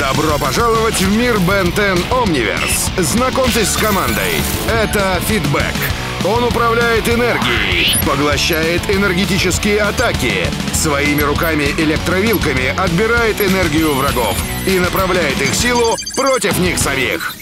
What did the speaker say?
Добро пожаловать в мир Бен 10 Омниверс. Знакомьтесь с командой. Это Фидбэк. Он управляет энергией, поглощает энергетические атаки, своими руками электровилками отбирает энергию врагов и направляет их силу против них самих.